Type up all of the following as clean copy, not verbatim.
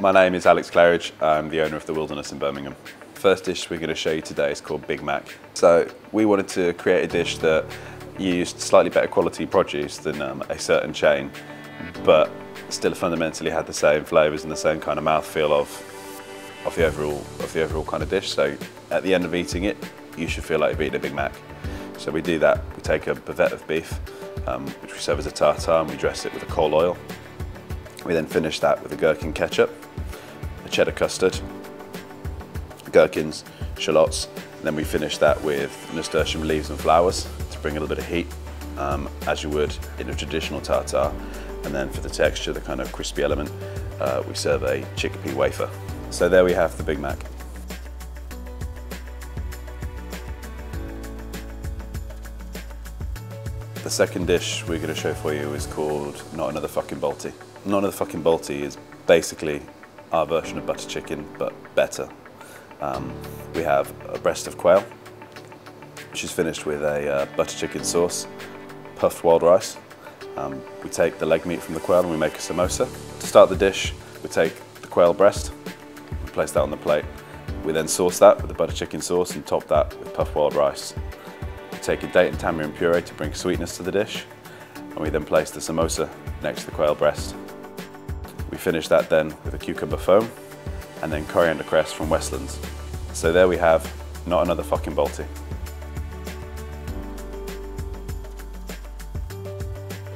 My name is Alex Claridge. I'm the owner of The Wilderness in Birmingham. The first dish we're going to show you today is called Big Mac. So we wanted to create a dish that used slightly better quality produce than a certain chain, but still fundamentally had the same flavours and the same kind of mouthfeel of the overall kind of dish. So at the end of eating it, you should feel like you've eaten a Big Mac. So we do that. We take a bavette of beef, which we serve as a tartare, and we dress it with a coal oil. We then finish that with a gherkin ketchup, a cheddar custard, gherkins, shallots, and then we finish that with nasturtium leaves and flowers to bring a little bit of heat, as you would in a traditional tartare. And then for the texture, the kind of crispy element, we serve a chickpea wafer. So there we have the Big Mac. The second dish we're going to show for you is called Not Another Fucking Balti. Not Another Fucking Balti is basically our version of butter chicken, but better. We have a breast of quail, which is finished with a butter chicken sauce, puffed wild rice. We take the leg meat from the quail and we make a samosa. To start the dish, we take the quail breast, we place that on the plate. We then sauce that with the butter chicken sauce and top that with puffed wild rice. Take a date and tamarind puree to bring sweetness to the dish, and we then place the samosa next to the quail breast. We finish that then with a cucumber foam and then coriander cress from Westlands. So there we have Not Another Fucking Balti.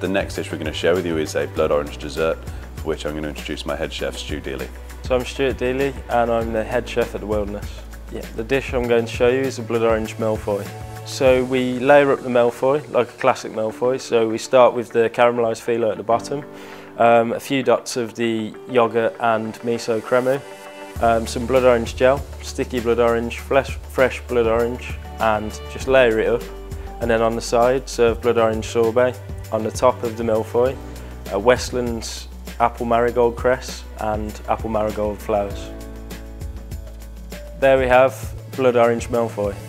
The next dish we're going to share with you is a blood orange dessert, for which I'm going to introduce my head chef, Stu Deeley. So I'm Stuart Deeley and I'm the head chef at The Wilderness. Yeah, the dish I'm going to show you is a blood orange mille-feuille. So we layer up the mille-feuille like a classic mille-feuille. So we start with the caramelised filo at the bottom, a few dots of the yoghurt and miso crémeux, some blood orange gel, sticky blood orange, fresh blood orange, and just layer it up. And then on the side, serve blood orange sorbet on the top of the mille-feuille, a Westlands apple marigold cress and apple marigold flowers. There we have blood orange mille-feuille.